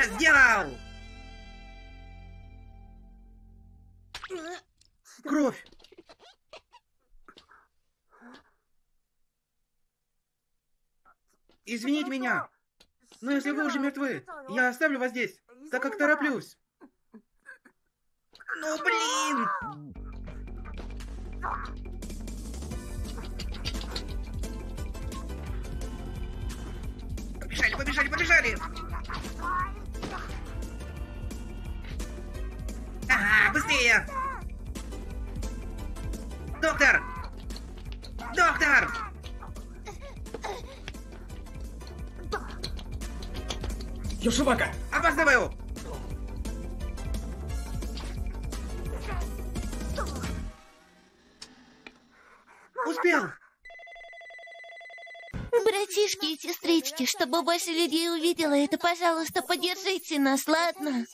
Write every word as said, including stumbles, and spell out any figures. я сделал? Кровь. Извините меня, но если вы уже мертвы, я оставлю вас здесь, так как тороплюсь. Ну блин! Побежали, побежали, побежали! Ага, быстрее! Доктор! Доктор! Юшубака! Опаздываю! Успел! Братишки и сестрички, чтобы больше людей увидела это, пожалуйста, поддержите нас, ладно?